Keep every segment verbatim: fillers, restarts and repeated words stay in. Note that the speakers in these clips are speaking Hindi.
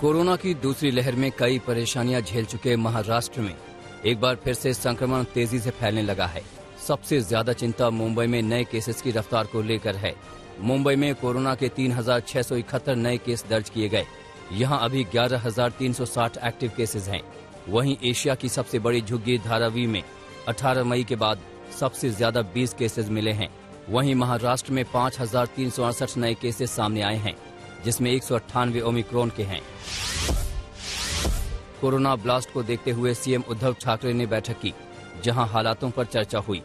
कोरोना की दूसरी लहर में कई परेशानियां झेल चुके महाराष्ट्र में एक बार फिर से संक्रमण तेजी से फैलने लगा है। सबसे ज्यादा चिंता मुंबई में नए केसेस की रफ्तार को लेकर है। मुंबई में कोरोना के तीन हजार छह सौ इकहत्तर नए केस दर्ज किए गए। यहां अभी ग्यारह हजार तीन सौ साठ एक्टिव केसेज हैं। वहीं एशिया की सबसे बड़ी झुग्गी धारावी में अठारह मई के बाद सबसे ज्यादा बीस केसेज मिले हैं। वहीं महाराष्ट्र में पाँच हजार तीन सौ अड़सठ नए केसेज सामने आए हैं, जिसमें एक सौ अट्ठानवे ओमिक्रॉन के हैं। कोरोना ब्लास्ट को देखते हुए सीएम उद्धव ठाकरे ने बैठक की, जहां हालातों पर चर्चा हुई।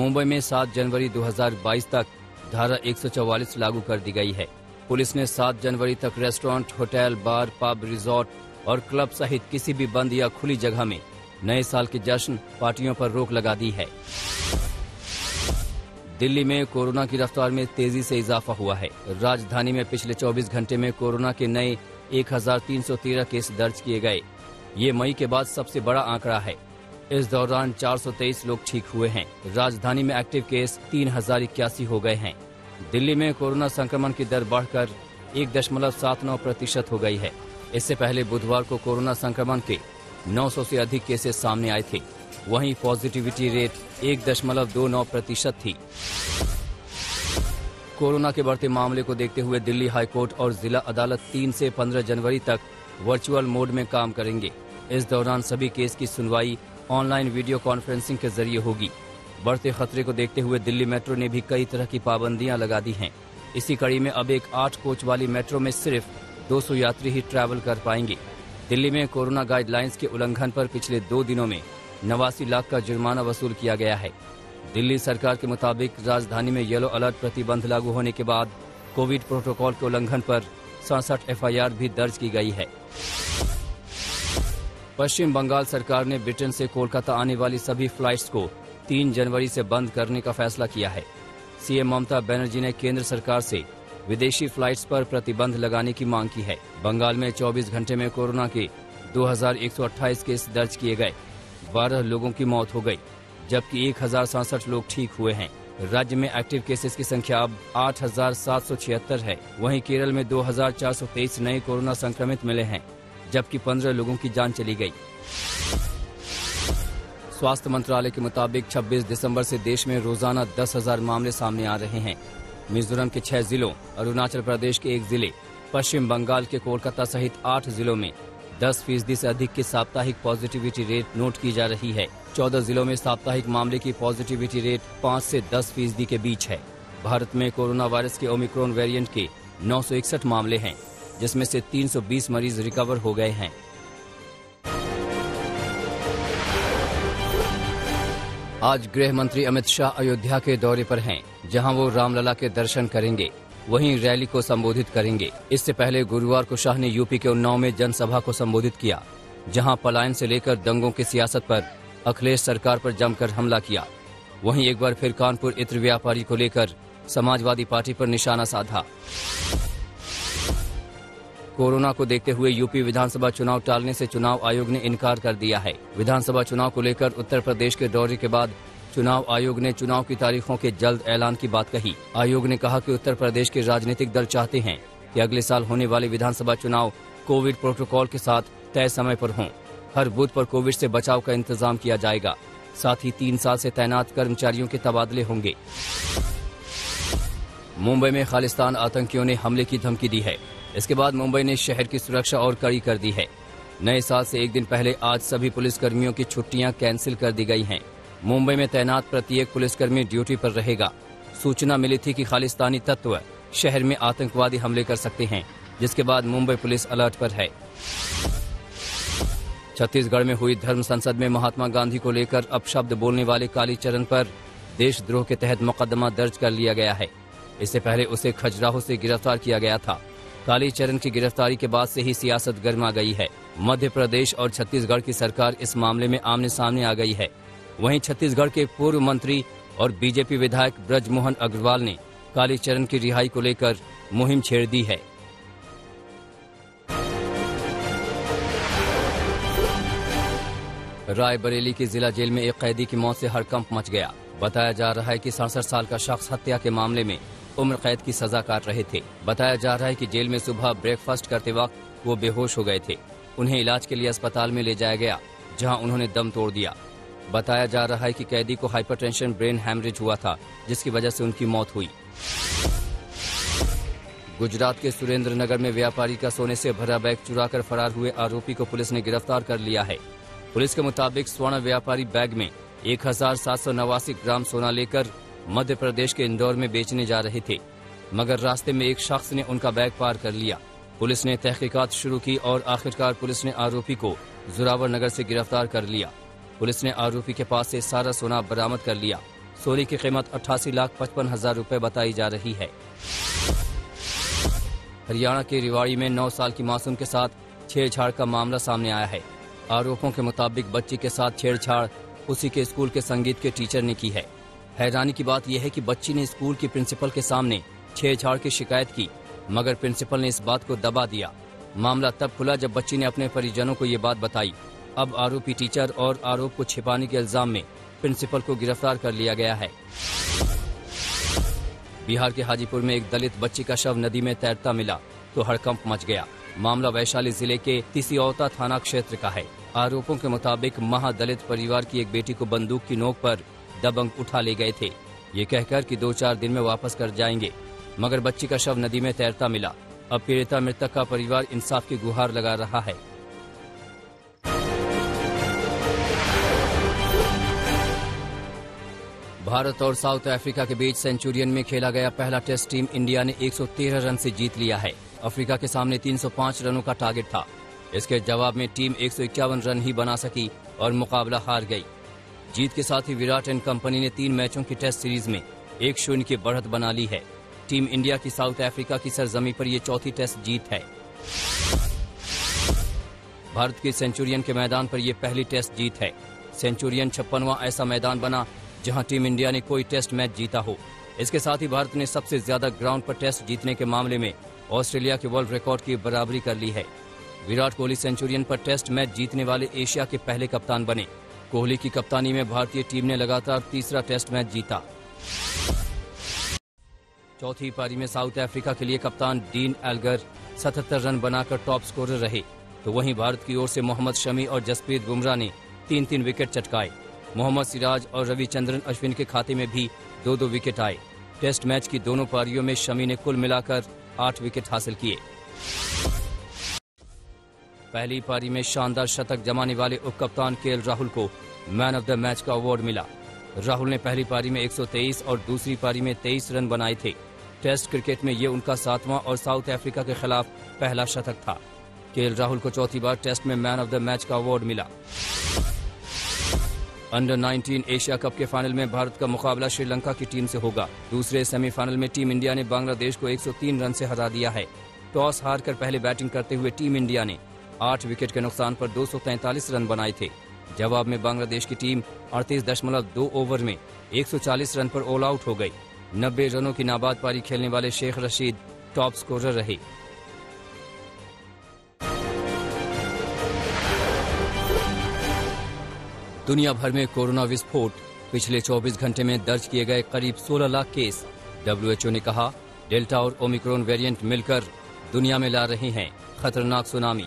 मुंबई में सात जनवरी दो हजार बाईस तक धारा एक सौ चौवालीस लागू कर दी गई है। पुलिस ने सात जनवरी तक restaurant, hotel, bar, pub, resort और क्लब सहित किसी भी बंद या खुली जगह में नए साल के जश्न पार्टियों पर रोक लगा दी है। दिल्ली में कोरोना की रफ्तार में तेजी से इजाफा हुआ है। राजधानी में पिछले चौबीस घंटे में कोरोना के नए एक हजार तीन सौ तेरह केस दर्ज किए गए। ये मई के बाद सबसे बड़ा आंकड़ा है। इस दौरान चार सौ तेईस लोग ठीक हुए हैं। राजधानी में एक्टिव केस तीन हजार इक्यासी हो गए हैं। दिल्ली में कोरोना संक्रमण की दर बढ़कर एक दशमलव सात नौ प्रतिशत हो गई है। इससे पहले बुधवार को कोरोना संक्रमण के नौ सौ से अधिक केसेस सामने आए थे। वहीं पॉजिटिविटी रेट एक दशमलव दो नौ प्रतिशत थी। कोरोना के बढ़ते मामले को देखते हुए दिल्ली हाईकोर्ट और जिला अदालत तीन से पंद्रह जनवरी तक वर्चुअल मोड में काम करेंगे। इस दौरान सभी केस की सुनवाई ऑनलाइन वीडियो कॉन्फ्रेंसिंग के जरिए होगी। बढ़ते खतरे को देखते हुए दिल्ली मेट्रो ने भी कई तरह की पाबंदियां लगा दी हैं। इसी कड़ी में अब एक आठ कोच वाली मेट्रो में सिर्फ दो सौ यात्री ही ट्रैवल कर पाएंगे। दिल्ली में कोरोना गाइडलाइंस के उल्लंघन पर पिछले दो दिनों में नवासी लाख का जुर्माना वसूल किया गया है। दिल्ली सरकार के मुताबिक राजधानी में येलो अलर्ट प्रतिबंध लागू होने के बाद कोविड प्रोटोकॉल के उल्लंघन पर सड़सठ एफ आई आर भी दर्ज की गई है। पश्चिम बंगाल सरकार ने ब्रिटेन से कोलकाता आने वाली सभी फ्लाइट्स को तीन जनवरी से बंद करने का फैसला किया है। सीएम ममता बैनर्जी ने केंद्र सरकार से विदेशी फ्लाइट्स पर प्रतिबंध लगाने की मांग की है। बंगाल में चौबीस घंटे में कोरोना के दो हजार एक सौ अट्ठाईस केस दर्ज किए गए। बारह लोगों की मौत हो गई, जबकि एक हजार सड़सठ लोग ठीक हुए हैं। राज्य में एक्टिव केसेस की संख्या अब आठ हजार सात सौ छिहत्तर है। वहीं केरल में दो हजार चार सौ तेईस नए कोरोना संक्रमित मिले हैं, जबकि पंद्रह लोगों की जान चली गई। स्वास्थ्य मंत्रालय के मुताबिक छब्बीस दिसंबर से देश में रोजाना दस हजार मामले सामने आ रहे हैं। मिजोरम के छह जिलों, अरुणाचल प्रदेश के एक जिले, पश्चिम बंगाल के कोलकाता सहित आठ जिलों में दस फीसदी से अधिक की साप्ताहिक पॉजिटिविटी रेट नोट की जा रही है। चौदह जिलों में साप्ताहिक मामले की पॉजिटिविटी रेट पाँच से दस फीसदी के बीच है। भारत में कोरोना वायरस के ओमिक्रॉन वेरिएंट के नौ सौ इकसठ मामले हैं, जिसमें से तीन सौ बीस मरीज रिकवर हो गए हैं। आज गृह मंत्री अमित शाह अयोध्या के दौरे पर हैं, जहां वो रामलला के दर्शन करेंगे, वहीं रैली को संबोधित करेंगे। इससे पहले गुरुवार को शाह ने यूपी के उन्नाव में जनसभा को संबोधित किया, जहां पलायन से लेकर दंगों की सियासत पर अखिलेश सरकार पर जमकर हमला किया। वहीं एक बार फिर कानपुर इत्र व्यापारी को लेकर समाजवादी पार्टी पर निशाना साधा। कोरोना को देखते हुए यूपी विधानसभा चुनाव टालने से चुनाव आयोग ने इनकार कर दिया है। विधानसभा चुनाव को लेकर उत्तर प्रदेश के दौरे के बाद चुनाव आयोग ने चुनाव की तारीखों के जल्द ऐलान की बात कही। आयोग ने कहा कि उत्तर प्रदेश के राजनीतिक दल चाहते हैं कि अगले साल होने वाले विधानसभा चुनाव कोविड प्रोटोकॉल के साथ तय समय पर हों। हर बूथ पर कोविड से बचाव का इंतजाम किया जाएगा। साथ ही तीन साल से तैनात कर्मचारियों के तबादले होंगे। मुंबई में खालिस्तान आतंकियों ने हमले की धमकी दी है। इसके बाद मुंबई ने शहर की सुरक्षा और कड़ी कर दी है। नए साल से एक दिन पहले आज सभी पुलिस कर्मियों की छुट्टियां कैंसिल कर दी गई हैं। मुंबई में तैनात प्रत्येक पुलिसकर्मी ड्यूटी पर रहेगा। सूचना मिली थी कि खालिस्तानी तत्व शहर में आतंकवादी हमले कर सकते हैं, जिसके बाद मुंबई पुलिस अलर्ट पर है। छत्तीसगढ़ में हुई धर्म संसद में महात्मा गांधी को लेकर अपशब्द बोलने वाले कालीचरण पर देशद्रोह के तहत मुकदमा दर्ज कर लिया गया है। इससे पहले उसे खजुराहो से गिरफ्तार किया गया था। कालीचरण की गिरफ्तारी के बाद से ही सियासत गर्मा गई है। मध्य प्रदेश और छत्तीसगढ़ की सरकार इस मामले में आमने सामने आ गई है। वहीं छत्तीसगढ़ के पूर्व मंत्री और बीजेपी विधायक ब्रजमोहन अग्रवाल ने कालीचरण की रिहाई को लेकर मुहिम छेड़ दी है। रायबरेली की जिला जेल में एक कैदी की मौत से हड़कंप मच गया। बताया जा रहा है कि सड़सठ साल का शख्स हत्या के मामले में उम्र कैद की सजा काट रहे थे। बताया जा रहा है कि जेल में सुबह ब्रेकफास्ट करते वक्त वो बेहोश हो गए थे। उन्हें इलाज के लिए अस्पताल में ले जाया गया, जहां उन्होंने दम तोड़ दिया। बताया जा रहा है कि कैदी को हाइपरटेंशन ब्रेन हैमरेज हुआ था, जिसकी वजह से उनकी मौत हुई। गुजरात के सुरेंद्रनगर में व्यापारी का सोने से भरा बैग चुराकर फरार हुए आरोपी को पुलिस ने गिरफ्तार कर लिया है। पुलिस के मुताबिक स्वर्ण व्यापारी बैग में एक हजार सात सौ नवासी ग्राम सोना लेकर मध्य प्रदेश के इंदौर में बेचने जा रहे थे, मगर रास्ते में एक शख्स ने उनका बैग पार कर लिया। पुलिस ने तहकीकात शुरू की और आखिरकार पुलिस ने आरोपी को जोरावर नगर से गिरफ्तार कर लिया। पुलिस ने आरोपी के पास से सारा सोना बरामद कर लिया। सोने की कीमत अट्ठासी लाख पचपन हजार रूपए बताई जा रही है। हरियाणा के रिवाड़ी में नौ साल की मासूम के साथ छेड़छाड़ का मामला सामने आया है। आरोपों के मुताबिक बच्ची के साथ छेड़छाड़ उसी के स्कूल के संगीत के टीचर ने की है। हैरानी की बात यह है कि बच्ची ने स्कूल की प्रिंसिपल के सामने छेड़छाड़ की शिकायत की, मगर प्रिंसिपल ने इस बात को दबा दिया। मामला तब खुला जब बच्ची ने अपने परिजनों को ये बात बताई। अब आरोपी टीचर और आरोप को छिपाने के इल्जाम में प्रिंसिपल को गिरफ्तार कर लिया गया है। बिहार के हाजीपुर में एक दलित बच्ची का शव नदी में तैरता मिला तो हड़कंप मच गया। मामला वैशाली जिले के तिसियौता थाना क्षेत्र का है। आरोपों के मुताबिक महादलित परिवार की एक बेटी को बंदूक की नोक पर दबंग उठा ले गए थे, ये कहकर कि दो चार दिन में वापस कर जाएंगे, मगर बच्ची का शव नदी में तैरता मिला। अब पीड़िता मृतक का परिवार इंसाफ की गुहार लगा रहा है। भारत और साउथ अफ्रीका के बीच सेंचुरियन में खेला गया पहला टेस्ट टीम इंडिया ने एक सौ तेरह रन से जीत लिया है। अफ्रीका के सामने तीन सौ पाँच रनों का टारगेट था। इसके जवाब में टीम एक सौ इक्यावन रन ही बना सकी और मुकाबला हार गई। जीत के साथ ही विराट एंड कंपनी ने तीन मैचों की टेस्ट सीरीज में एक शून्य की बढ़त बना ली है। टीम इंडिया की साउथ अफ्रीका की सरजमी पर ये चौथी टेस्ट जीत है। भारत के सेंचुरियन के मैदान पर ये पहली टेस्ट जीत है। सेंचुरियन छप्पनवां ऐसा मैदान बना जहां टीम इंडिया ने कोई टेस्ट मैच जीता हो। इसके साथ ही भारत ने सबसे ज्यादा ग्राउंड पर टेस्ट जीतने के मामले में ऑस्ट्रेलिया के वर्ल्ड रिकॉर्ड की बराबरी कर ली है। विराट कोहली सेंचुरियन पर टेस्ट मैच जीतने वाले एशिया के पहले कप्तान बने। कोहली की कप्तानी में भारतीय टीम ने लगातार तीसरा टेस्ट मैच जीता। चौथी पारी में साउथ अफ्रीका के लिए कप्तान डीन एल्गर सतहत्तर रन बनाकर टॉप स्कोरर रहे, तो वहीं भारत की ओर से मोहम्मद शमी और जसप्रीत बुमराह ने तीन तीन विकेट चटकाए। मोहम्मद सिराज और रविचंद्रन अश्विन के खाते में भी दो दो विकेट आए। टेस्ट मैच की दोनों पारियों में शमी ने कुल मिलाकर आठ विकेट हासिल किए। पहली पारी में शानदार शतक जमाने वाले उपकप्तान केएल राहुल को मैन ऑफ द मैच का अवार्ड मिला। राहुल ने पहली पारी में एक सौ तेईस और दूसरी पारी में तेईस रन बनाए थे। टेस्ट क्रिकेट में ये उनका सातवां और साउथ अफ्रीका के खिलाफ पहला शतक था। केएल राहुल को चौथी बार टेस्ट में मैन ऑफ द मैच का अवार्ड मिला। अंडर उन्नीस एशिया कप के फाइनल में भारत का मुकाबला श्रीलंका की टीम से होगा। दूसरे सेमीफाइनल में टीम इंडिया ने बांग्लादेश को एक सौ तीन रन से हरा दिया है। टॉस हारकर पहले बैटिंग करते हुए टीम इंडिया ने आठ विकेट के नुकसान पर दो सौ तैंतालीस रन बनाए थे। जवाब में बांग्लादेश की टीम अड़तीस दशमलव दो ओवर में एक सौ चालीस रन पर ऑल आउट हो गई। नब्बे रनों की नाबाद पारी खेलने वाले शेख रशीद टॉप स्कोरर रहे। दुनिया भर में कोरोना विस्फोट, पिछले चौबीस घंटे में दर्ज किए गए करीब सोलह लाख केस। डब्ल्यूएचओ ने कहा डेल्टा और ओमिक्रॉन वेरिएंट मिलकर दुनिया में ला रहे हैं खतरनाक सुनामी।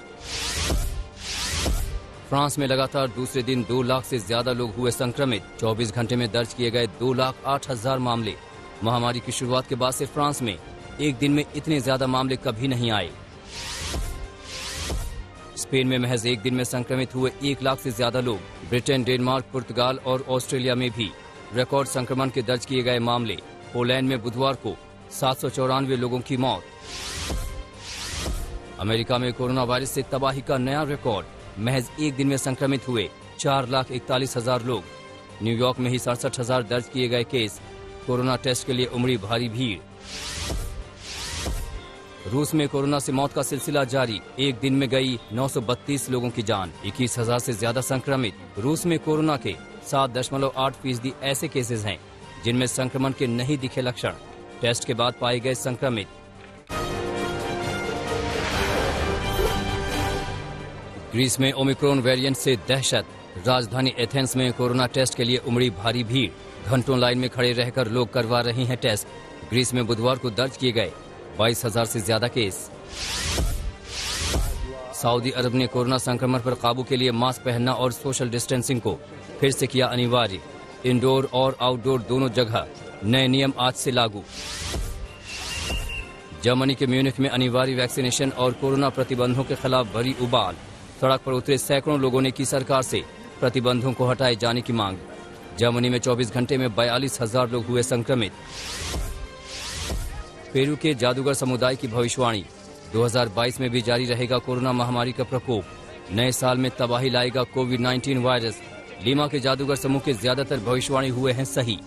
फ्रांस में लगातार दूसरे दिन दो लाख से ज्यादा लोग हुए संक्रमित। चौबीस घंटे में दर्ज किए गए दो लाख आठ हजार मामले। महामारी की शुरुआत के बाद से फ्रांस में एक दिन में इतने ज्यादा मामले कभी नहीं आए। स्पेन में महज एक दिन में संक्रमित हुए एक लाख से ज्यादा लोग। ब्रिटेन, डेनमार्क, पुर्तगाल और ऑस्ट्रेलिया में भी रिकॉर्ड संक्रमण के दर्ज किए गए मामले। पोलैंड में बुधवार को सात सौ चौरानवे लोगों की मौत। अमेरिका में कोरोना वायरस से तबाही का नया रिकॉर्ड, महज एक दिन में संक्रमित हुए चार लाख इकतालीस हजार लोग। न्यूयॉर्क में ही सड़सठ हजार दर्ज किए गए केस। कोरोना टेस्ट के लिए उमड़ी भारी भीड़। रूस में कोरोना से मौत का सिलसिला जारी, एक दिन में गई नौ सौ बत्तीस लोगों की जान। इक्कीस हजार से ज्यादा संक्रमित। रूस में कोरोना के सात दशमलव आठ फीसदी ऐसे केसेस हैं जिनमें संक्रमण के नहीं दिखे लक्षण। टेस्ट के बाद पाए गए संक्रमित। ग्रीस में ओमिक्रॉन वेरिएंट से दहशत, राजधानी एथेंस में कोरोना टेस्ट के लिए उमड़ी भारी भीड़। घंटों लाइन में खड़े रहकर लोग करवा रहे हैं टेस्ट। ग्रीस में बुधवार को दर्ज किए गए बाईस हजार से ज्यादा केस। सऊदी अरब ने कोरोना संक्रमण पर काबू के लिए मास्क पहनना और सोशल डिस्टेंसिंग को फिर से किया अनिवार्य। इंडोर और आउटडोर दोनों जगह नए नियम आज से लागू। जर्मनी के म्यूनिख में अनिवार्य वैक्सीनेशन और कोरोना प्रतिबंधों के खिलाफ भरी उबाल। सड़क पर उतरे सैकड़ों लोगों ने की सरकार से प्रतिबंधों को हटाए जाने की मांग। जर्मनी में चौबीस घंटे में बयालीस हजार लोग हुए संक्रमित। पेरू के जादूगर समुदाय की भविष्यवाणी, दो हजार बाईस में भी जारी रहेगा कोरोना महामारी का प्रकोप। नए साल में तबाही लाएगा कोविड उन्नीस वायरस। लीमा के जादूगर समूह के ज्यादातर भविष्यवाणी हुए हैं सही।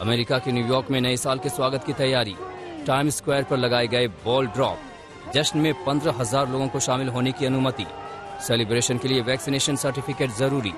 अमेरिका के न्यूयॉर्क में नए साल के स्वागत की तैयारी। टाइम स्क्वायर पर लगाए गए बॉल ड्रॉप। जश्न में पंद्रह हजार लोगों को शामिल होने की अनुमति। सेलिब्रेशन के लिए वैक्सीनेशन सर्टिफिकेट जरूरी।